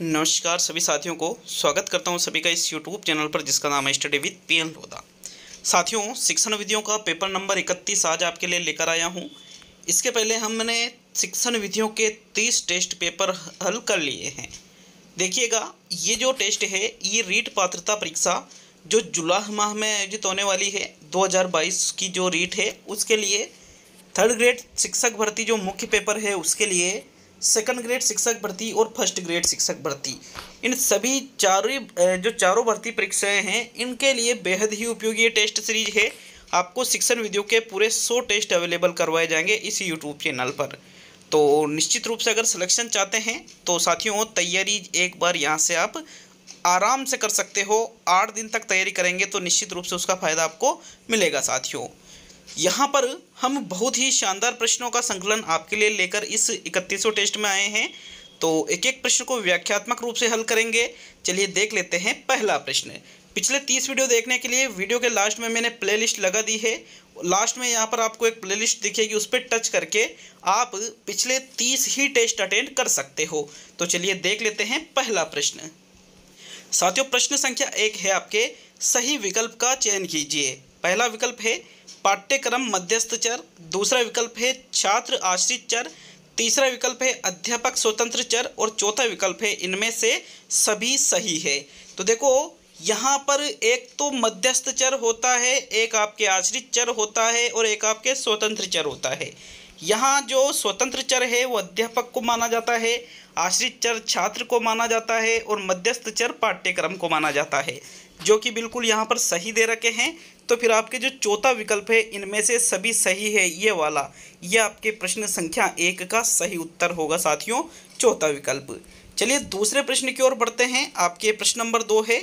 नमस्कार सभी साथियों को स्वागत करता हूं सभी का इस YouTube चैनल पर जिसका नाम है study with P N Lodha. साथियों, शिक्षण विधियों का पेपर नंबर 31 आज आपके लिए लेकर आया हूं। इसके पहले हमने शिक्षण विधियों के 30 टेस्ट पेपर हल कर लिए हैं। देखिएगा, ये जो टेस्ट है ये रीट पात्रता परीक्षा जो जुलाई माह में आयोजित होने वाली है 2022 की जो रीट है उसके लिए थर्ड ग्रेड शिक्षक भर्ती जो मुख्य पेपर है उसके लिए सेकंड ग्रेड शिक्षक भर्ती और फर्स्ट ग्रेड शिक्षक भर्ती इन सभी चारों भर्ती परीक्षाएं हैं इनके लिए बेहद ही उपयोगी ये टेस्ट सीरीज है। आपको शिक्षण विधियों के पूरे 100 टेस्ट अवेलेबल करवाए जाएंगे इस यूट्यूब चैनल पर। तो निश्चित रूप से अगर सिलेक्शन चाहते हैं तो साथियों तैयारी एक बार यहाँ से आप आराम से कर सकते हो। 8 दिन तक तैयारी करेंगे तो निश्चित रूप से उसका फ़ायदा आपको मिलेगा। साथियों, यहाँ पर हम बहुत ही शानदार प्रश्नों का संकलन आपके लिए लेकर इस 31वें टेस्ट में आए हैं। तो एक एक प्रश्न को व्याख्यात्मक रूप से हल करेंगे। चलिए देख लेते हैं पहला प्रश्न। पिछले 30 वीडियो देखने के लिए वीडियो के लास्ट में मैंने प्लेलिस्ट लगा दी है। लास्ट में यहाँ पर आपको एक प्लेलिस्ट दिखेगी, उस पर टच करके आप पिछले 30 ही टेस्ट अटेंड कर सकते हो। तो चलिए देख लेते हैं पहला प्रश्न। साथियों, प्रश्न संख्या 1 है आपके। सही विकल्प का चयन कीजिए। पहला विकल्प है पाठ्यक्रम मध्यस्थ चर, दूसरा विकल्प है छात्र आश्रित चर, तीसरा विकल्प है अध्यापक स्वतंत्र चर और चौथा विकल्प है इनमें से सभी सही है। तो देखो, यहाँ पर एक तो मध्यस्थ चर होता है, एक आपके आश्रित चर होता है और एक आपके स्वतंत्र चर होता है। यहाँ जो स्वतंत्र चर है वो अध्यापक को माना जाता है, आश्रित चर छात्र को माना जाता है और मध्यस्थ चर पाठ्यक्रम को माना जाता है, जो कि बिल्कुल यहाँ पर सही दे रखे हैं। तो फिर आपके जो चौथा विकल्प है इनमें से सभी सही है, ये वाला, ये आपके प्रश्न संख्या 1 का सही उत्तर होगा साथियों, चौथा विकल्प। चलिए दूसरे प्रश्न की ओर बढ़ते हैं। आपके प्रश्न नंबर 2 है।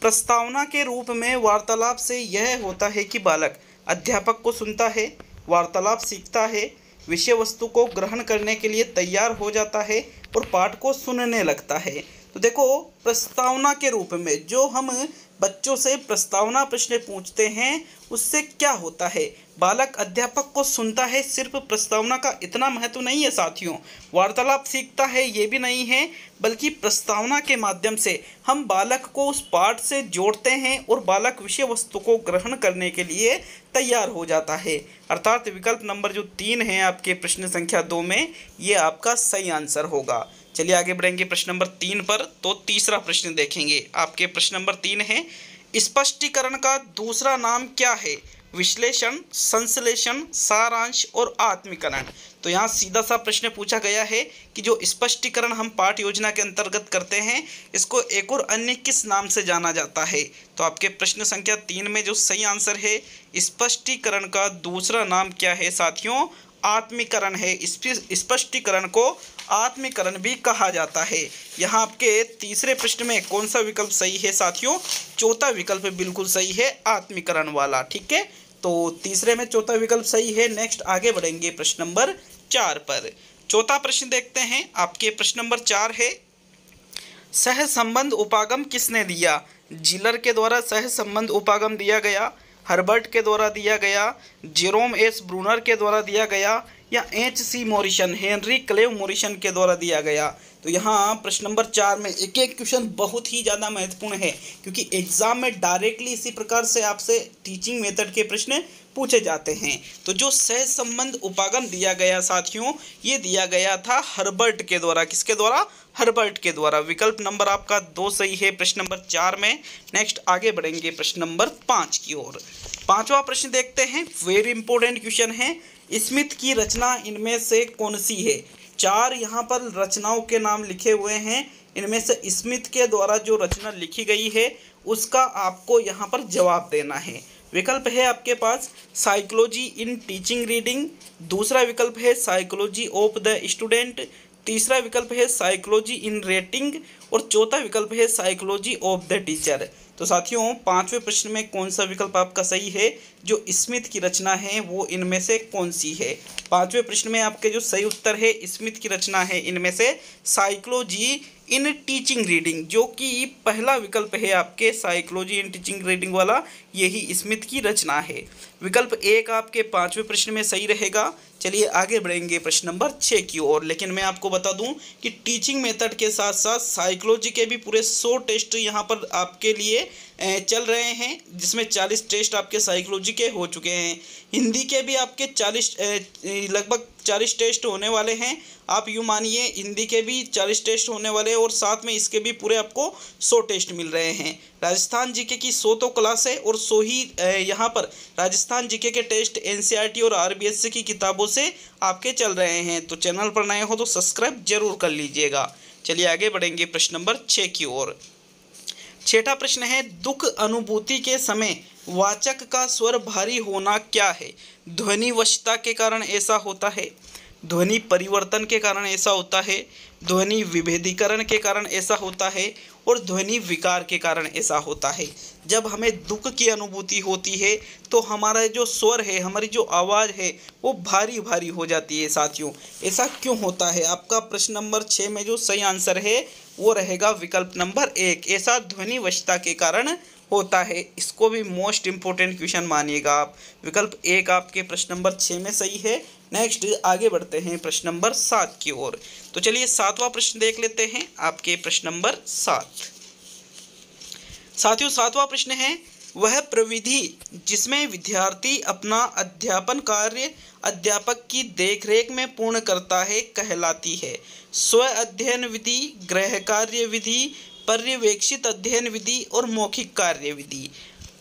प्रस्तावना के रूप में वार्तालाप से यह होता है कि बालक अध्यापक को सुनता है, वार्तालाप सीखता है, विषय वस्तु को ग्रहण करने के लिए तैयार हो जाता है और पाठ को सुनने लगता है। तो देखो, प्रस्तावना के रूप में जो हम बच्चों से प्रस्तावना प्रश्न पूछते हैं उससे क्या होता है, बालक अध्यापक को सुनता है, सिर्फ प्रस्तावना का इतना महत्व नहीं है साथियों। वार्तालाप सीखता है ये भी नहीं है, बल्कि प्रस्तावना के माध्यम से हम बालक को उस पाठ से जोड़ते हैं और बालक विषय वस्तु को ग्रहण करने के लिए तैयार हो जाता है। अर्थात विकल्प नंबर जो 3 है आपके प्रश्न संख्या 2 में, ये आपका सही आंसर होगा। चलिए आगे बढ़ेंगे प्रश्न नंबर 3 पर। तो तीसरा प्रश्न देखेंगे। आपके प्रश्न नंबर 3 है। स्पष्टीकरण का दूसरा नाम क्या है? विश्लेषण, संश्लेषण, सारांश और आत्मीकरण। तो यहाँ सीधा सा प्रश्न पूछा गया है कि जो स्पष्टीकरण हम पाठ योजना के अंतर्गत करते हैं इसको एक और अन्य किस नाम से जाना जाता है? तो आपके प्रश्न संख्या 3 में जो सही आंसर है, स्पष्टीकरण का दूसरा नाम क्या है साथियों, आत्मीकरण है। स्पष्टीकरण को आत्मीकरण भी कहा जाता है। यहाँ आपके तीसरे प्रश्न में कौन सा विकल्प सही है साथियों? चौथा विकल्प बिल्कुल सही है, आत्मीकरण वाला। ठीक है, तो तीसरे में चौथा विकल्प सही है। नेक्स्ट आगे बढ़ेंगे प्रश्न नंबर 4 पर। चौथा प्रश्न देखते हैं। आपके प्रश्न नंबर 4 है। सहसंबंध उपागम किसने दिया? जिलर के द्वारा सहसंबंध उपागम दिया गया, हर्बर्ट के द्वारा दिया गया, जेरोम एस ब्रूनर के द्वारा दिया गया या H C Morrison, Henry क्लेव Morrison के द्वारा दिया गया। तो यहाँ प्रश्न नंबर 4 में एक एक क्वेश्चन बहुत ही ज़्यादा महत्वपूर्ण है, क्योंकि एग्ज़ाम में डायरेक्टली इसी प्रकार से आपसे टीचिंग मेथड के प्रश्न पूछे जाते हैं। तो जो सहसंबंध उपागम दिया गया साथियों, ये दिया गया था हर्बर्ट के द्वारा। किसके द्वारा? हर्बर्ट के द्वारा। विकल्प नंबर आपका 2 सही है प्रश्न नंबर 4 में। नेक्स्ट आगे बढ़ेंगे प्रश्न नंबर 5 की ओर। 5वां प्रश्न देखते हैं, वेरी इंपॉर्टेंट क्वेश्चन है। स्मिथ की रचना इनमें से कौन सी है? 4 यहाँ पर रचनाओं के नाम लिखे हुए हैं, इनमें से स्मिथ के द्वारा जो रचना लिखी गई है उसका आपको यहाँ पर जवाब देना है। विकल्प है आपके पास साइकोलॉजी इन टीचिंग रीडिंग, दूसरा विकल्प है साइकोलॉजी ऑफ द स्टूडेंट, तीसरा विकल्प है साइकोलॉजी इन रेटिंग और चौथा विकल्प है साइकोलॉजी ऑफ द टीचर। तो साथियों 5वें प्रश्न में कौन सा विकल्प आपका सही है? जो स्मिथ की रचना है वो इनमें से कौन सी है? 5वें प्रश्न में आपके जो सही उत्तर है, स्मिथ की रचना है इनमें से साइकोलॉजी इन टीचिंग रीडिंग, जो कि पहला विकल्प है आपके साइकोलॉजी इन टीचिंग रीडिंग वाला, यही स्मिथ की रचना है। विकल्प एक आपके पांचवें प्रश्न में सही रहेगा। चलिए आगे बढ़ेंगे प्रश्न नंबर 6 की ओर। लेकिन मैं आपको बता दूं कि टीचिंग मेथड के साथ साथ साइकोलॉजी के भी पूरे 100 टेस्ट यहां पर आपके लिए चल रहे हैं, जिसमें 40 टेस्ट आपके साइकोलॉजी के हो चुके हैं। हिंदी के भी आपके 40 लगभग 40 टेस्ट होने वाले हैं। आप यूँ मानिए हिंदी के भी 40 टेस्ट होने वाले और साथ में इसके भी पूरे आपको 100 टेस्ट मिल रहे हैं। राजस्थान जीके की 100 तो क्लास है और 100 ही यहाँ पर राजस्थान जीके के टेस्ट एनसीईआरटी और आरबीएसई की किताबों से आपके चल रहे हैं। तो चैनल पर नए हो तो सब्सक्राइब जरूर कर लीजिएगा। चलिए आगे बढ़ेंगे प्रश्न नंबर 6 की ओर। छठा प्रश्न है, दुख अनुभूति के समय वाचक का स्वर भारी होना क्या है? ध्वनिवशता के कारण ऐसा होता है, ध्वनि परिवर्तन के कारण ऐसा होता है, ध्वनि विभेदीकरण के कारण ऐसा होता है और ध्वनि विकार के कारण ऐसा होता है। जब हमें दुख की अनुभूति होती है तो हमारा जो स्वर है, हमारी जो आवाज़ है, वो भारी भारी हो जाती है। साथियों, ऐसा क्यों होता है? आपका प्रश्न नंबर 6 में जो सही आंसर है वो रहेगा विकल्प नंबर 1, ऐसा ध्वनिवशता के कारण होता है। इसको भी मोस्ट इम्पोर्टेंट क्वेश्चन मानिएगा आप। विकल्प 1 आपके प्रश्न नंबर 6 में सही है। नेक्स्ट आगे बढ़ते हैं प्रश्न नंबर 7 की ओर। तो चलिए 7वां प्रश्न देख लेते हैं, आपके प्रश्न नंबर 7। साथियों, 7वां प्रश्न है, वह प्रविधि जिसमें विद्यार्थी अपना अध्यापन कार्य अध्यापक की देखरेख में पूर्ण करता है कहलाती है। स्व अध्ययन विधि, गृह कार्य विधि, पर्यवेक्षित अध्ययन विधि और मौखिक कार्य विधि।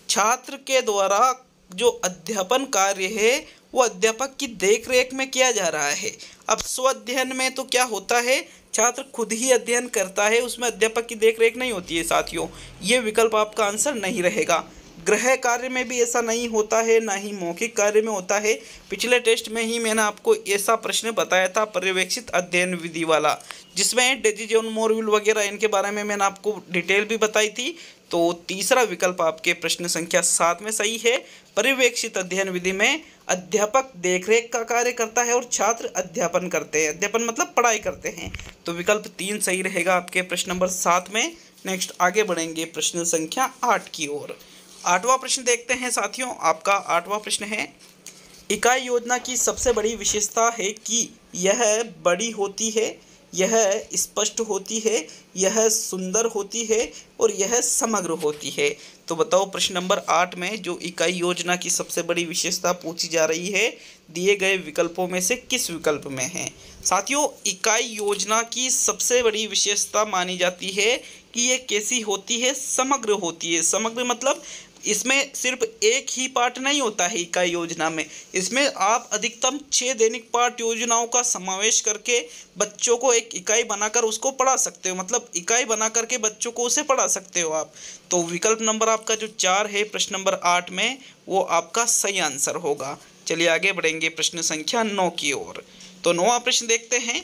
छात्र के द्वारा जो अध्यापन कार्य है वो अध्यापक की देखरेख में किया जा रहा है। अब स्वअध्ययन में तो क्या होता है, छात्र खुद ही अध्ययन करता है, उसमें अध्यापक की देखरेख नहीं होती है। साथियों, ये विकल्प आपका आंसर नहीं रहेगा। गृह कार्य में भी ऐसा नहीं होता है, ना ही मौखिक कार्य में होता है। पिछले टेस्ट में ही मैंने आपको ऐसा प्रश्न बताया था, पर्यवेक्षित अध्ययन विधि वाला, जिसमें डेजी जॉन मोरविल वगैरह इनके बारे में मैंने आपको डिटेल भी बताई थी। तो तीसरा विकल्प आपके प्रश्न संख्या 7 में सही है। पर्यवेक्षित अध्ययन विधि में अध्यापक देखरेख का कार्य करता है और छात्र अध्यापन करते हैं, अध्यापन मतलब पढ़ाई करते हैं। तो विकल्प 3 सही रहेगा आपके प्रश्न नंबर 7 में। नेक्स्ट आगे बढ़ेंगे प्रश्न संख्या 8 की ओर। 8वां प्रश्न देखते हैं साथियों, आपका 8वां प्रश्न है, इकाई योजना की सबसे बड़ी विशेषता है कि यह बड़ी होती है, यह स्पष्ट होती है, यह सुंदर होती है और यह समग्र होती है। तो बताओ प्रश्न नंबर 8 में जो इकाई योजना की सबसे बड़ी विशेषता पूछी जा रही है, दिए गए विकल्पों में से किस विकल्प में है? साथियों, इकाई योजना की सबसे बड़ी विशेषता मानी जाती है कि यह कैसी होती है, समग्र होती है। समग्र मतलब इसमें सिर्फ एक ही पार्ट नहीं होता है इकाई योजना में, इसमें आप अधिकतम 6 दैनिक पाठ योजनाओं का समावेश करके बच्चों को एक इकाई बनाकर उसको पढ़ा सकते हो, मतलब इकाई बना करके बच्चों को उसे पढ़ा सकते हो आप। तो विकल्प नंबर आपका जो 4 है प्रश्न नंबर 8 में, वो आपका सही आंसर होगा। चलिए आगे बढ़ेंगे प्रश्न संख्या 9 की ओर। तो 9वां प्रश्न देखते हैं,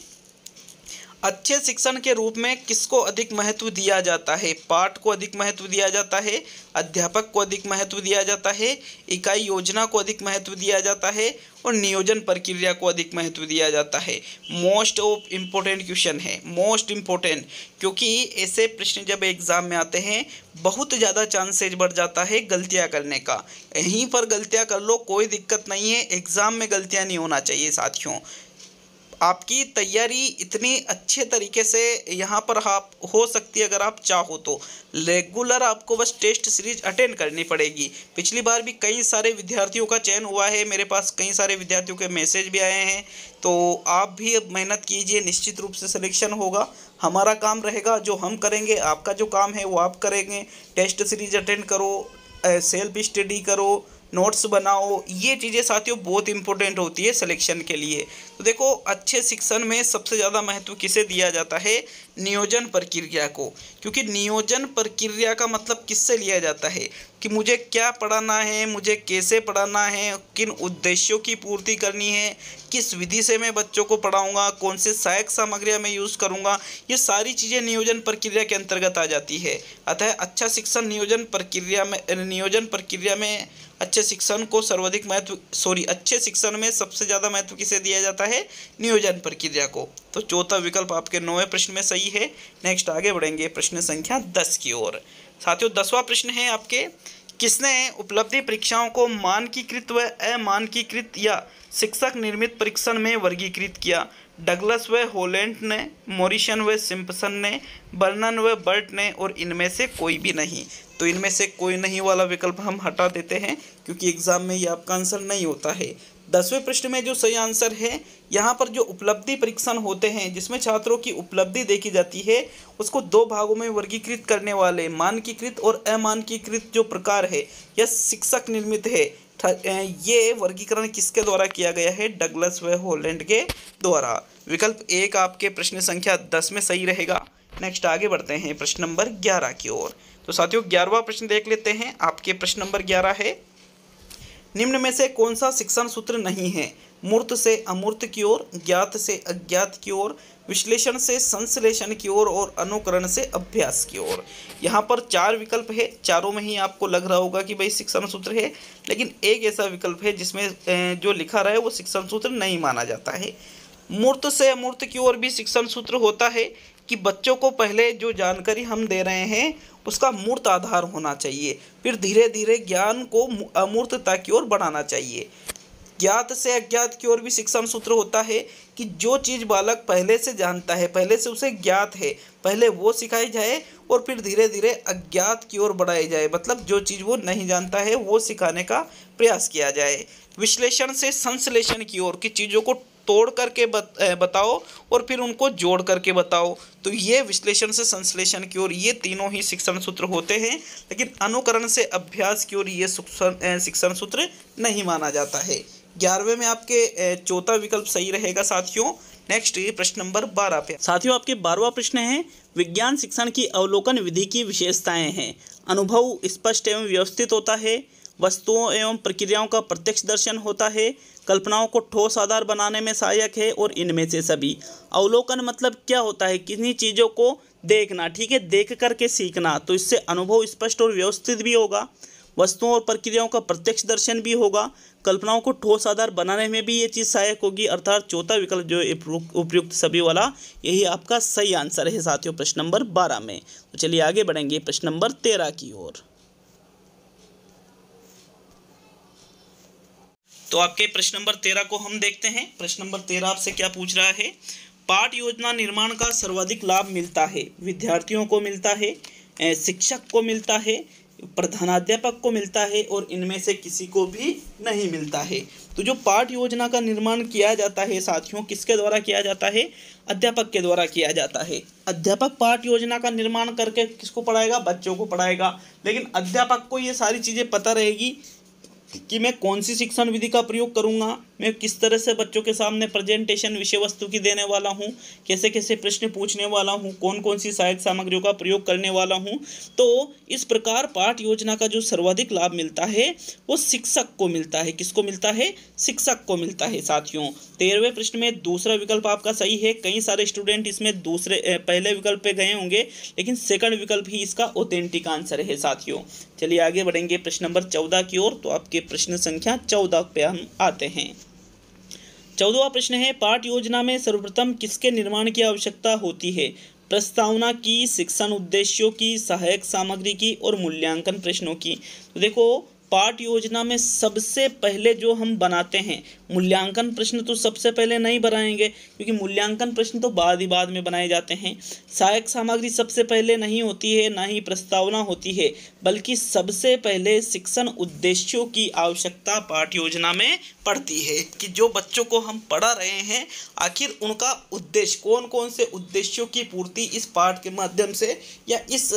अच्छे शिक्षण के रूप में किसको अधिक महत्व दिया जाता है? पाठ को अधिक महत्व दिया जाता है, अध्यापक को अधिक महत्व दिया जाता है, इकाई योजना को अधिक महत्व दिया जाता है और नियोजन प्रक्रिया को अधिक महत्व दिया जाता है। मोस्ट ऑफ इम्पोर्टेंट क्वेश्चन है, मोस्ट इम्पोर्टेंट, क्योंकि ऐसे प्रश्न जब एग्ज़ाम में आते हैं बहुत ज़्यादा चांसेज बढ़ जाता है गलतियाँ करने का। यहीं पर गलतियाँ कर लो, कोई दिक्कत नहीं है, एग्ज़ाम में गलतियाँ नहीं होना चाहिए। साथियों, आपकी तैयारी इतनी अच्छे तरीके से यहाँ पर आप हो सकती है अगर आप चाहो तो। रेगुलर आपको बस टेस्ट सीरीज अटेंड करनी पड़ेगी। पिछली बार भी कई सारे विद्यार्थियों का चयन हुआ है, मेरे पास कई सारे विद्यार्थियों के मैसेज भी आए हैं। तो आप भी मेहनत कीजिए, निश्चित रूप से सिलेक्शन होगा। हमारा काम रहेगा, जो हम करेंगे, आपका जो काम है वो आप करेंगे। टेस्ट सीरीज अटेंड करो, सेल्फ स्टडी करो, नोट्स बनाओ, ये चीज़ें साथियों बहुत इंपॉर्टेंट होती है सिलेक्शन के लिए। तो देखो, अच्छे शिक्षण में सबसे ज़्यादा महत्व किसे दिया जाता है? नियोजन प्रक्रिया को, क्योंकि नियोजन प्रक्रिया का मतलब किससे लिया जाता है कि मुझे क्या पढ़ाना है, मुझे कैसे पढ़ाना है, किन उद्देश्यों की पूर्ति करनी है, किस विधि से मैं बच्चों को पढ़ाऊँगा, कौन से सहायक सामग्रियाँ मैं यूज़ करूँगा, ये सारी चीज़ें नियोजन प्रक्रिया के अंतर्गत आ जाती है। अतः अच्छा शिक्षण नियोजन प्रक्रिया में अच्छे शिक्षण को सर्वाधिक महत्व अच्छे शिक्षण में सबसे ज़्यादा महत्व किसे दिया जाता है? नियोजन प्रक्रिया को। तो चौथा विकल्प आपके 9वें प्रश्न में सही है। नेक्स्ट आगे बढ़ेंगे प्रश्न संख्या 10 की ओर। साथियों, 10वां प्रश्न है आपके, किसने उपलब्धि परीक्षाओं को मानकीकृत व अमानकीकृत या शिक्षक निर्मित परीक्षण में वर्गीकृत किया? डगलस व होलैंड ने, मॉरिसन व सिम्पसन ने, बर्नन व बर्ट ने, और इनमें से कोई भी नहीं। तो इनमें से कोई नहीं वाला विकल्प हम हटा देते हैं क्योंकि एग्जाम में ये आपका आंसर नहीं होता है। 10वें प्रश्न में जो सही आंसर है, यहाँ पर जो उपलब्धि परीक्षण होते हैं जिसमें छात्रों की उपलब्धि देखी जाती है, उसको दो भागों में वर्गीकृत करने वाले मानकीकृत और अमानकीकृत जो प्रकार है यह शिक्षक निर्मित है। ये वर्गीकरण किसके द्वारा किया गया है? डगलस व होलैंड के द्वारा। विकल्प 1 आपके प्रश्न संख्या 10 में सही रहेगा। नेक्स्ट आगे बढ़ते हैं प्रश्न नंबर 11 की ओर। तो साथियों 11वां प्रश्न देख लेते हैं। आपके प्रश्न नंबर 11 है, निम्न में से कौन सा शिक्षण सूत्र नहीं है? मूर्त से अमूर्त की ओर, ज्ञात से अज्ञात की ओर, विश्लेषण से संश्लेषण की ओर, और अनुकरण से अभ्यास की ओर। यहाँ पर 4 विकल्प है, चारों में ही आपको लग रहा होगा कि भाई शिक्षण सूत्र है, लेकिन एक ऐसा विकल्प है जिसमें जो लिखा रहा है वो शिक्षण सूत्र नहीं माना जाता है। मूर्त से अमूर्त की ओर भी शिक्षण सूत्र होता है कि बच्चों को पहले जो जानकारी हम दे रहे हैं उसका मूर्त आधार होना चाहिए, फिर धीरे धीरे ज्ञान को अमूर्तता की ओर बढ़ाना चाहिए। ज्ञात से अज्ञात की ओर भी शिक्षण सूत्र होता है कि जो चीज़ बालक पहले से जानता है, पहले से उसे ज्ञात है, पहले वो सिखाई जाए और फिर धीरे धीरे अज्ञात की ओर बढ़ाई जाए, मतलब जो चीज़ वो नहीं जानता है वो सिखाने का प्रयास किया जाए। विश्लेषण से संश्लेषण की ओर, की चीज़ों को तोड़ करके बताओ और फिर उनको जोड़ करके बताओ। तो ये विश्लेषण से संश्लेषण की ओर ये तीनों ही शिक्षण सूत्र होते हैं, लेकिन अनुकरण से अभ्यास की ओर ये शिक्षण सूत्र नहीं माना जाता है। 11वें में आपके चौथा विकल्प सही रहेगा साथियों। नेक्स्ट प्रश्न नंबर 12 पे साथियों आपके 12वां प्रश्न है, विज्ञान शिक्षण की अवलोकन विधि की विशेषताएं हैं। अनुभव स्पष्ट एवं व्यवस्थित होता है, वस्तुओं एवं प्रक्रियाओं का प्रत्यक्ष दर्शन होता है, कल्पनाओं को ठोस आधार बनाने में सहायक है, और इनमें से सभी। अवलोकन मतलब क्या होता है? किन्हीं चीज़ों को देखना, ठीक है, देख करके सीखना। तो इससे अनुभव स्पष्ट और व्यवस्थित भी होगा, वस्तुओं और प्रक्रियाओं का प्रत्यक्ष दर्शन भी होगा, कल्पनाओं को ठोस आधार बनाने में भी ये चीज़ सहायक होगी। अर्थात चौथा विकल्प जो उपयुक्त सभी वाला, यही आपका सही आंसर है साथियों प्रश्न नंबर 12 में। तो चलिए आगे बढ़ेंगे प्रश्न नंबर 13 की ओर। तो आपके प्रश्न नंबर 13 को हम देखते हैं। प्रश्न नंबर 13 आपसे क्या पूछ रहा है? पाठ योजना निर्माण का सर्वाधिक लाभ मिलता है विद्यार्थियों को, मिलता है शिक्षक को, मिलता है प्रधानाध्यापक को, मिलता है, और इनमें से किसी को भी नहीं मिलता है। तो जो पाठ योजना का निर्माण किया जाता है साथियों, किसके द्वारा किया जाता है? अध्यापक के द्वारा किया जाता है। अध्यापक पाठ योजना का निर्माण करके किसको पढ़ाएगा? बच्चों को पढ़ाएगा। लेकिन अध्यापक को ये सारी चीज़ें पता रहेगी कि मैं कौन सी शिक्षण विधि का प्रयोग करूंगा, मैं किस तरह से बच्चों के सामने प्रेजेंटेशन विषय वस्तु की देने वाला हूं, कैसे कैसे प्रश्न पूछने वाला हूं, कौन कौन सी सहायक सामग्रियों का प्रयोग करने वाला हूं। तो इस प्रकार पाठ योजना का जो सर्वाधिक लाभ मिलता है वो शिक्षक को मिलता है। किसको मिलता है? शिक्षक को मिलता है साथियों। 13वें प्रश्न में दूसरा विकल्प आपका सही है। कई सारे स्टूडेंट इसमें पहले विकल्प पे गए होंगे, लेकिन सेकंड विकल्प ही इसका ऑथेंटिक आंसर है साथियों। चलिए आगे बढ़ेंगे प्रश्न नंबर 14 की ओर। तो आपके प्रश्न संख्या 14 पे हम आते हैं। 14वां प्रश्न है, पाठ योजना में सर्वप्रथम किसके निर्माण की आवश्यकता होती है? प्रस्तावना की, शिक्षण उद्देश्यों की, सहायक सामग्री की, और मूल्यांकन प्रश्नों की। तो देखो पाठ योजना में सबसे पहले जो हम बनाते हैं मूल्यांकन प्रश्न, तो सबसे पहले नहीं बनाएंगे क्योंकि मूल्यांकन प्रश्न तो बाद में बनाए जाते हैं। सहायक सामग्री सबसे पहले नहीं होती है, ना ही प्रस्तावना होती है, बल्कि सबसे पहले शिक्षण उद्देश्यों की आवश्यकता पाठ योजना में पड़ती है कि जो बच्चों को हम पढ़ा रहे हैं आखिर उनका उद्देश्य, कौन कौन से उद्देश्यों की पूर्ति इस पाठ के माध्यम से या इस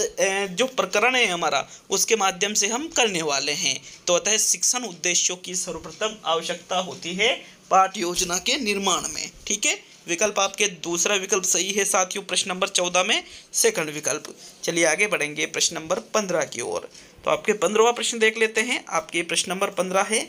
जो प्रकरण है हमारा उसके माध्यम से हम करने वाले हैं। तो अतः शिक्षण उद्देश्यों की सर्वप्रथम आवश्यकता होती है पाठ योजना के निर्माण में। ठीक है, विकल्प आपके दूसरा विकल्प सही है साथियों प्रश्न नंबर 14 में, सेकंड विकल्प। चलिए आगे बढ़ेंगे प्रश्न नंबर 15 की ओर। तो आपके 15वां प्रश्न देख लेते हैं। आपके प्रश्न नंबर 15 है,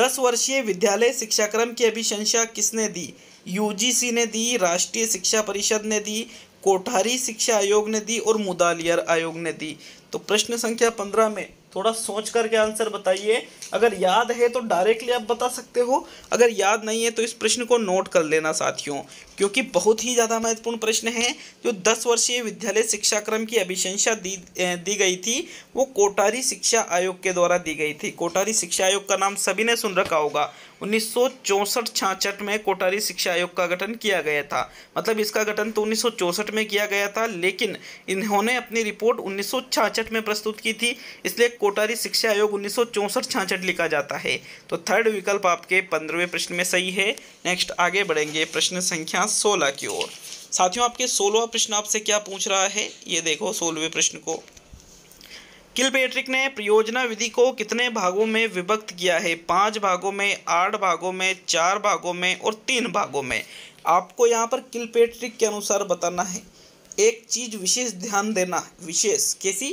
10 वर्षीय विद्यालय शिक्षाक्रम की अभिशंसा किसने दी? यूजीसी ने दी, राष्ट्रीय शिक्षा परिषद ने दी, कोठारी शिक्षा आयोग ने दी, और मुदालियर आयोग ने दी। तो प्रश्न संख्या 15 में थोड़ा सोच करके आंसर बताइए। अगर याद है तो डायरेक्टली आप बता सकते हो, अगर याद नहीं है तो इस प्रश्न को नोट कर लेना साथियों, क्योंकि बहुत ही ज़्यादा महत्वपूर्ण प्रश्न है। जो 10 वर्षीय विद्यालय शिक्षाक्रम की अभिशंसा दी गई थी वो कोठारी शिक्षा आयोग के द्वारा दी गई थी। कोठारी शिक्षा आयोग का नाम सभी ने सुन रखा होगा। 1964-66 में कोठारी शिक्षा आयोग का गठन किया गया था। मतलब इसका गठन तो 1964 में किया गया था, लेकिन इन्होंने अपनी रिपोर्ट 1966 में प्रस्तुत की थी, इसलिए कोठारी शिक्षा आयोग 1964-66 लिखा जाता है। तो थर्ड विकल्प आपके 15वें प्रश्न में सही है। नेक्स्ट आगे बढ़ेंगे प्रश्न संख्या 16 की ओर। साथियों आपके 16वां प्रश्न आपसे क्या पूछ रहा है, ये देखो 16वें प्रश्न को। किलपैट्रिक ने परियोजना विधि को कितने भागों में विभक्त किया है? 5 भागों में, 8 भागों में, 4 भागों में और 3 भागों में। आपको यहाँ पर किलपैट्रिक के अनुसार बताना है। एक चीज़ विशेष ध्यान देना, विशेष कैसी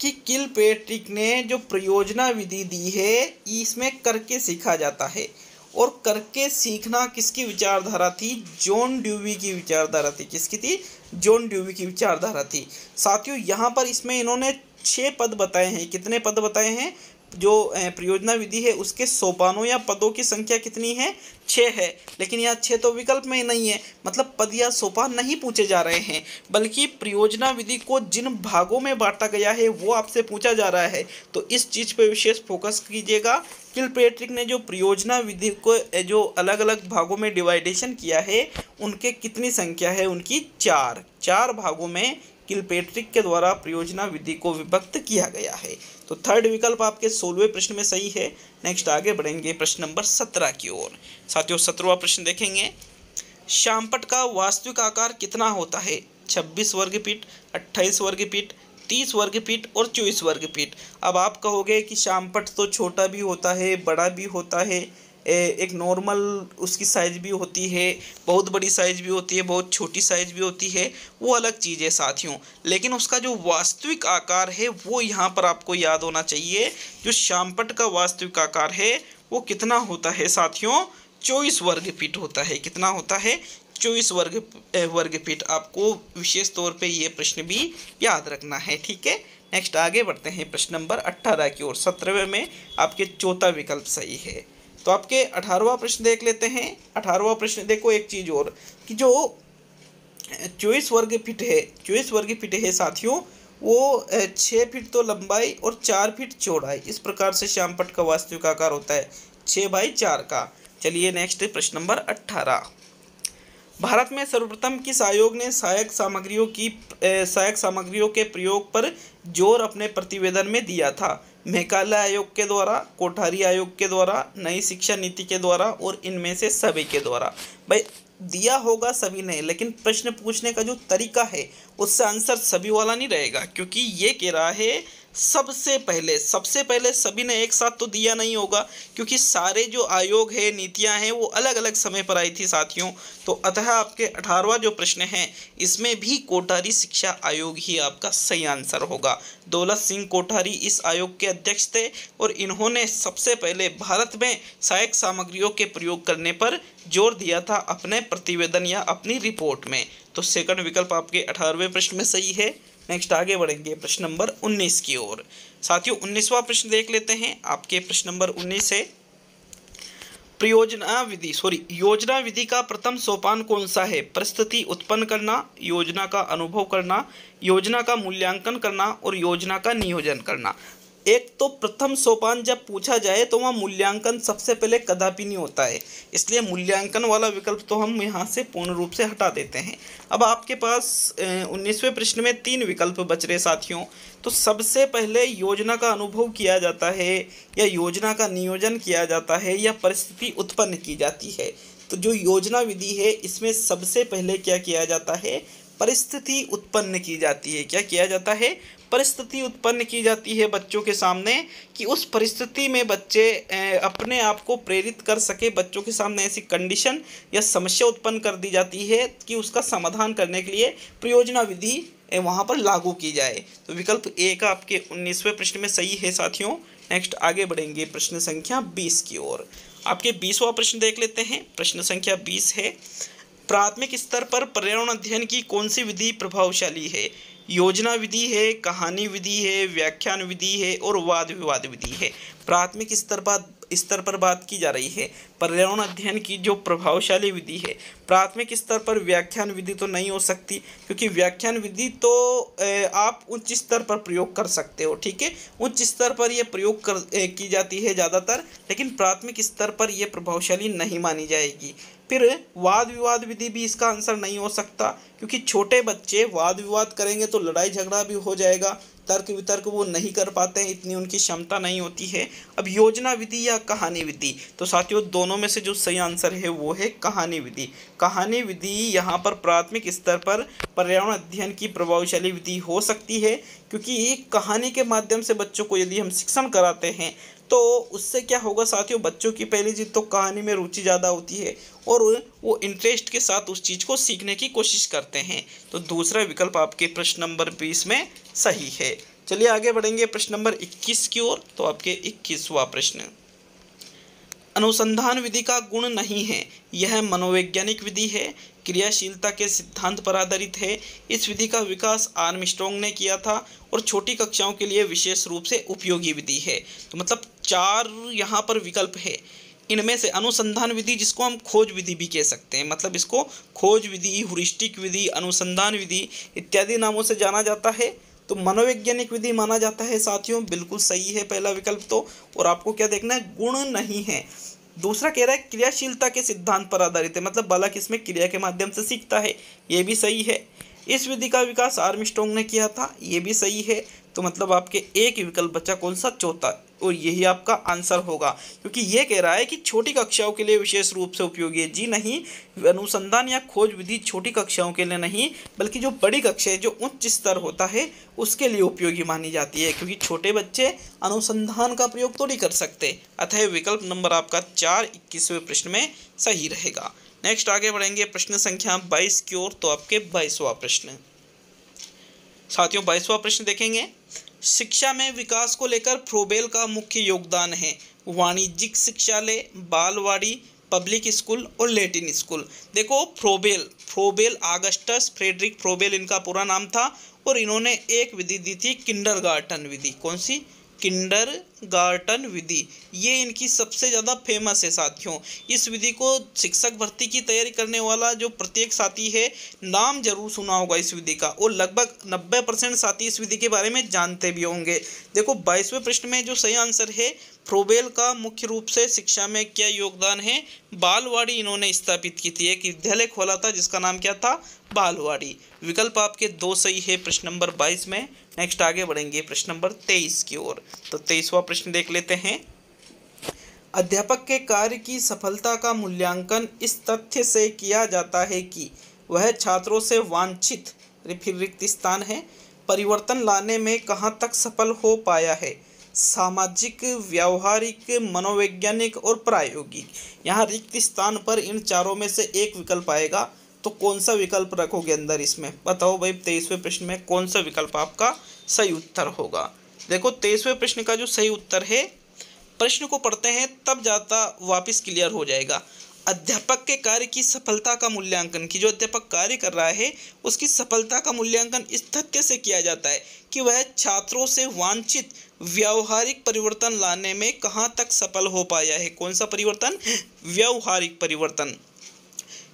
कि किलपैट्रिक ने जो परियोजना विधि दी है इसमें करके सीखा जाता है, और करके सीखना किसकी विचारधारा थी? जॉन ड्यूवी की विचारधारा थी। किसकी थी? जॉन ड्यूवी की विचारधारा थी। साथियों यहाँ पर इसमें इन्होंने 6 पद बताए हैं। कितने पद बताए हैं? जो परियोजना विधि है उसके सोपानों या पदों की संख्या कितनी है? 6 है। लेकिन यहाँ 6 तो विकल्प में नहीं है, मतलब पद या सोपान नहीं पूछे जा रहे हैं, बल्कि परियोजना विधि को जिन भागों में बांटा गया है वो आपसे पूछा जा रहा है। तो इस चीज़ पे विशेष फोकस कीजिएगा। किलपैट्रिक ने जो परियोजना विधि को जो अलग अलग भागों में डिवाइडेशन किया है उनके कितनी संख्या है? उनकी 4 भागों में किलपैट्रिक के द्वारा परियोजना विधि को विभक्त किया गया है। तो थर्ड विकल्प आपके 16वें प्रश्न में सही है। नेक्स्ट आगे बढ़ेंगे प्रश्न नंबर 17 की ओर। साथियों 17वां प्रश्न देखेंगे। शामपट का वास्तविक आकार कितना होता है? 26 वर्ग फीट, 28 वर्ग फीट, 30 वर्ग फीट और 24 वर्ग फीट। अब आप कहोगे कि शामपट तो छोटा भी होता है, बड़ा भी होता है, एक नॉर्मल उसकी साइज़ भी होती है, बहुत बड़ी साइज़ भी होती है, बहुत छोटी साइज़ भी होती है, वो अलग चीज़ है साथियों। लेकिन उसका जो वास्तविक आकार है वो यहाँ पर आपको याद होना चाहिए। जो शामपट का वास्तविक आकार है वो कितना होता है साथियों? 24 वर्ग फीट होता है। कितना होता है? 24 वर्ग फीट। आपको विशेष तौर पर ये प्रश्न भी याद रखना है, ठीक है। नेक्स्ट आगे बढ़ते हैं प्रश्न नंबर 18 की ओर। 17वें में आपके चौथा विकल्प सही है। तो आपके 18वां प्रश्न देख लेते हैं। 18वां प्रश्न देखो एक चीज़ और कि जो 24 वर्ग फीट है साथियों, वो 6 फीट तो लंबाई और 4 फीट चौड़ाई, इस प्रकार से शामपट का वास्तविक आकार होता है 6/4 का। चलिए नेक्स्ट प्रश्न नंबर 18। भारत में सर्वप्रथम किस आयोग ने सहायक सामग्रियों के प्रयोग पर जोर अपने प्रतिवेदन में दिया था? मेघालय आयोग के द्वारा, कोठारी आयोग के द्वारा, नई शिक्षा नीति के द्वारा और इनमें से सभी के द्वारा। भाई दिया होगा सभी ने, लेकिन प्रश्न पूछने का जो तरीका है उससे आंसर सभी वाला नहीं रहेगा, क्योंकि ये कह रहा है सबसे पहले सभी ने एक साथ तो दिया नहीं होगा, क्योंकि सारे जो आयोग है, नीतियां हैं, वो अलग अलग समय पर आई थी साथियों। तो अतः आपके 18वां जो प्रश्न है इसमें भी कोठारी शिक्षा आयोग ही आपका सही आंसर होगा। दौलत सिंह कोठारी इस आयोग के अध्यक्ष थे और इन्होंने सबसे पहले भारत में सहायक सामग्रियों के प्रयोग करने पर जोर दिया था अपने प्रतिवेदन या अपनी रिपोर्ट में। तो सेकंड विकल्प आपके 18वें प्रश्न में सही है। नेक्स्ट आगे बढ़ेंगे प्रश्न नंबर 19 की ओर। साथियों 19वां प्रश्न देख लेते हैं। आपके प्रश्न नंबर 19 है योजना विधि का प्रथम सोपान कौन सा है? परिस्थिति उत्पन्न करना, योजना का अनुभव करना, योजना का मूल्यांकन करना और योजना का नियोजन करना। एक तो प्रथम सोपान जब पूछा जाए तो वहाँ मूल्यांकन सबसे पहले कदापि नहीं होता है, इसलिए मूल्यांकन वाला विकल्प तो हम यहाँ से पूर्ण रूप से हटा देते हैं। अब आपके पास 19वें प्रश्न में 3 विकल्प बच रहे साथियों। तो सबसे पहले योजना का अनुभव किया जाता है, या योजना का नियोजन किया जाता है, या परिस्थिति उत्पन्न की जाती है। तो जो योजना विधि है इसमें सबसे पहले क्या किया जाता है? परिस्थिति उत्पन्न की जाती है। क्या किया जाता है? परिस्थिति उत्पन्न की जाती है बच्चों के सामने, कि उस परिस्थिति में बच्चे अपने आप को प्रेरित कर सके। बच्चों के सामने ऐसी कंडीशन या समस्या उत्पन्न कर दी जाती है कि उसका समाधान करने के लिए परियोजना विधि वहाँ पर लागू की जाए। तो विकल्प ए का आपके 19वें प्रश्न में सही है साथियों। नेक्स्ट आगे बढ़ेंगे प्रश्न संख्या 20 की ओर। आपके 20वां प्रश्न देख लेते हैं। प्रश्न संख्या 20 है प्राथमिक स्तर पर पर्यावरण अध्ययन की कौन सी विधि प्रभावशाली है? योजना विधि है, कहानी विधि है, व्याख्यान विधि है और वाद विवाद विधि है। प्राथमिक स्तर पर बात की जा रही है पर्यावरण अध्ययन की जो प्रभावशाली विधि है। प्राथमिक स्तर पर व्याख्यान विधि तो नहीं हो सकती, क्योंकि व्याख्यान विधि तो आप उच्च स्तर पर प्रयोग कर सकते हो, ठीक है, उच्च स्तर पर यह प्रयोग की जाती है ज़्यादातर, लेकिन प्राथमिक स्तर पर यह प्रभावशाली नहीं मानी जाएगी। फिर वाद विवाद विधि भी इसका आंसर नहीं हो सकता, क्योंकि छोटे बच्चे वाद विवाद करेंगे तो लड़ाई झगड़ा भी हो जाएगा, तर्क वितर्क वो नहीं कर पाते हैं, इतनी उनकी क्षमता नहीं होती है। अब योजना विधि या कहानी विधि, तो साथियों दोनों में से जो सही आंसर है वो है कहानी विधि। कहानी विधि यहाँ पर प्राथमिक स्तर पर पर्यावरण अध्ययन की प्रभावशाली विधि हो सकती है, क्योंकि एक कहानी के माध्यम से बच्चों को यदि हम शिक्षण कराते हैं तो उससे क्या होगा साथियों, बच्चों की पहली चीज़ तो कहानी में रुचि ज़्यादा होती है और वो इंटरेस्ट के साथ उस चीज़ को सीखने की कोशिश करते हैं। तो दूसरा विकल्प आपके प्रश्न नंबर 20 में सही है। चलिए आगे बढ़ेंगे प्रश्न नंबर 21 की ओर। तो आपके 21वां प्रश्न, अनुसंधान विधि का गुण नहीं है, यह मनोवैज्ञानिक विधि है, क्रियाशीलता के सिद्धांत पर आधारित है। इस विधि का विकास आर्मस्ट्रॉन्ग ने किया था और छोटी कक्षाओं के लिए विशेष रूप से उपयोगी विधि है। तो मतलब 4 यहाँ पर विकल्प है, इनमें से अनुसंधान विधि, जिसको हम खोज विधि भी कह सकते हैं, मतलब इसको खोज विधि, ह्यूरिस्टिक विधि, अनुसंधान विधि इत्यादि नामों से जाना जाता है, तो मनोवैज्ञानिक विधि माना जाता है। साथियों बिल्कुल सही है पहला विकल्प तो। और आपको क्या देखना है, गुण नहीं है। दूसरा कह रहा है क्रियाशीलता के सिद्धांत पर आधारित है, मतलब बालक इसमें क्रिया के माध्यम से सीखता है, ये भी सही है। इस विधि का विकास आर्मस्ट्रॉन्ग ने किया था, ये भी सही है। तो मतलब आपके एक विकल्प बचा कौन सा, चौथा, और यही आपका आंसर होगा, क्योंकि ये कह रहा है कि छोटी कक्षाओं के लिए विशेष रूप से उपयोगी है। जी नहीं, अनुसंधान या खोज विधि छोटी कक्षाओं के लिए नहीं, बल्कि जो बड़ी कक्षाएं, जो उच्च स्तर होता है, उसके लिए उपयोगी मानी जाती है, क्योंकि छोटे बच्चे अनुसंधान का प्रयोग तो नहीं कर सकते। अतः विकल्प नंबर आपका 4 21वें प्रश्न में सही रहेगा। नेक्स्ट आगे बढ़ेंगे प्रश्न संख्या 22 की ओर। तो आपके 22वां प्रश्न, साथियों 22वां प्रश्न देखेंगे, शिक्षा में विकास को लेकर फ्रोबेल का मुख्य योगदान है, वाणिज्यिक शिक्षालय, बालवाड़ी, पब्लिक स्कूल और लैटिन स्कूल। देखो फ्रोबेल आगस्टस फ्रेडरिक फ्रोबेल इनका पूरा नाम था, और इन्होंने एक विधि दी थी किंडरगार्टन विधि। कौन सी? किंडरगार्टन विधि। ये इनकी सबसे ज़्यादा फेमस है साथियों। इस विधि को शिक्षक भर्ती की तैयारी करने वाला जो प्रत्येक साथी है, नाम जरूर सुना होगा इस विधि का, और लगभग 90% साथी इस विधि के बारे में जानते भी होंगे। देखो 22वें प्रश्न में जो सही आंसर है, फ्रोबेल का मुख्य रूप से शिक्षा में क्या योगदान है, बालवाड़ी इन्होंने स्थापित की थी, एक विद्यालय खोला था जिसका नाम क्या था, बालवाड़ी। विकल्प आपके 2 सही है प्रश्न नंबर 22 में। नेक्स्ट आगे बढ़ेंगे प्रश्न नंबर 23 की ओर। तो 23वां प्रश्न देख लेते हैं, अध्यापक के कार्य की सफलता का मूल्यांकन इस तथ्य से किया जाता है कि वह छात्रों से वांछित, फिर रिक्त स्थान है, परिवर्तन लाने में कहाँ तक सफल हो पाया है, सामाजिक, व्यावहारिक, मनोवैज्ञानिक और प्रायोगिक। यहाँ रिक्त स्थान पर इन चारों में से एक विकल्प आएगा, तो कौन सा विकल्प रखोगे अंदर इसमें, बताओ भाई 23वें प्रश्न में कौन सा विकल्प आपका सही उत्तर होगा। देखो 23वें प्रश्न का जो सही उत्तर है, प्रश्न को पढ़ते हैं तब ज़्यादा वापस क्लियर हो जाएगा। अध्यापक के कार्य की सफलता का मूल्यांकन, की जो अध्यापक कार्य कर रहा है उसकी सफलता का मूल्यांकन इस तथ्य से किया जाता है कि वह छात्रों से वांछित व्यावहारिक परिवर्तन लाने में कहाँ तक सफल हो पाया है। कौन सा परिवर्तन? व्यावहारिक परिवर्तन,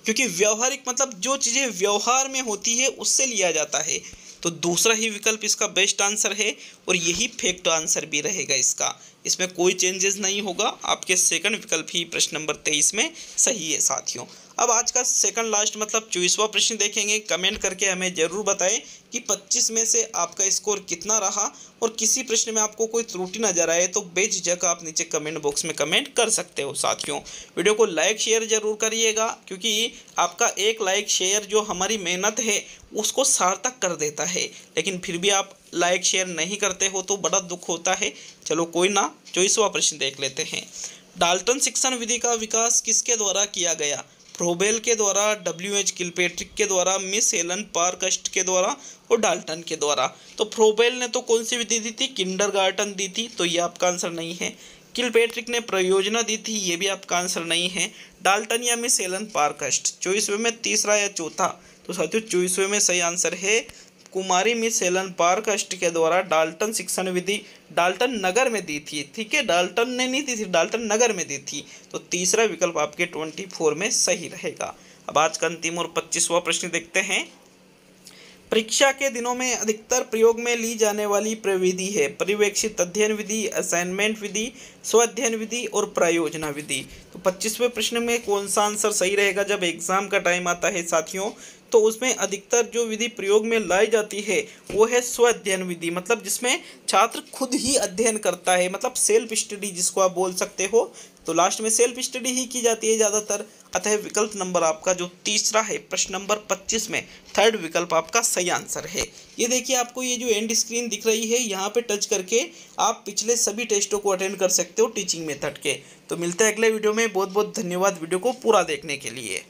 क्योंकि व्यावहारिक मतलब जो चीज़ें व्यवहार में होती है उससे लिया जाता है। तो दूसरा ही विकल्प इसका बेस्ट आंसर है और यही फैक्ट आंसर भी रहेगा इसका, इसमें कोई चेंजेस नहीं होगा। आपके सेकंड विकल्प ही प्रश्न नंबर 23 में सही है साथियों। अब आज का सेकंड लास्ट मतलब 24वां प्रश्न देखेंगे। कमेंट करके हमें ज़रूर बताएं कि 25 में से आपका स्कोर कितना रहा, और किसी प्रश्न में आपको कोई त्रुटि नजर आए तो बेझिझक आप नीचे कमेंट बॉक्स में कमेंट कर सकते हो। साथियों वीडियो को लाइक शेयर ज़रूर करिएगा, क्योंकि आपका एक लाइक शेयर जो हमारी मेहनत है उसको सार्थक कर देता है। लेकिन फिर भी आप लाइक शेयर नहीं करते हो तो बड़ा दुख होता है। चलो कोई ना, 24वां प्रश्न देख लेते हैं। डाल्टन शिक्षण विधि का विकास किसके द्वारा किया गया? फ्रोबेल के द्वारा, WH किलपैट्रिक के द्वारा, मिस एलन पार्कस्ट के द्वारा और डाल्टन के द्वारा। तो फ्रोबेल ने तो कौन सी विधि दी थी? किंडरगार्टन दी थी, तो ये आपका आंसर नहीं है। किलपैट्रिक ने परियोजना दी थी, ये भी आपका आंसर नहीं है। डाल्टन या मिस एलन पार्कहर्स्ट, चौबीसवें में तीसरा या चौथा, तो साथियों चौबीसवें में सही आंसर है कुमारी मिस एलन पार्कहर्स्ट के द्वारा डाल्टन शिक्षण विधि डाल्टन नगर में दी थी। ठीक है, डाल्टन ने नहीं दी थी, डाल्टन नगर में दी थी, तो तीसरा विकल्प आपके 24 में सही रहेगा। अब आज का अंतिम और 25वां प्रश्न देखते हैं। परीक्षा के दिनों में अधिकतर प्रयोग में ली जाने वाली प्रविधि है पर्यवेक्षित अध्ययन विधि, असाइनमेंट विधि, स्वाध्ययन विधि और प्रायोजना विधि। तो 25वें प्रश्न में कौन सा आंसर सही रहेगा? जब एग्जाम का टाइम आता है साथियों तो उसमें अधिकतर जो विधि प्रयोग में लाई जाती है वो है स्वाध्ययन विधि, मतलब जिसमें छात्र खुद ही अध्ययन करता है, मतलब सेल्फ स्टडी जिसको आप बोल सकते हो, तो लास्ट में सेल्फ स्टडी ही की जाती है ज़्यादातर। अतः विकल्प नंबर आपका जो तीसरा है प्रश्न नंबर 25 में थर्ड विकल्प आपका सही आंसर है। ये देखिए आपको ये जो एंड स्क्रीन दिख रही है, यहाँ पे टच करके आप पिछले सभी टेस्टों को अटेंड कर सकते हो टीचिंग मेथड के। तो मिलते हैं अगले वीडियो में, बहुत बहुत धन्यवाद वीडियो को पूरा देखने के लिए।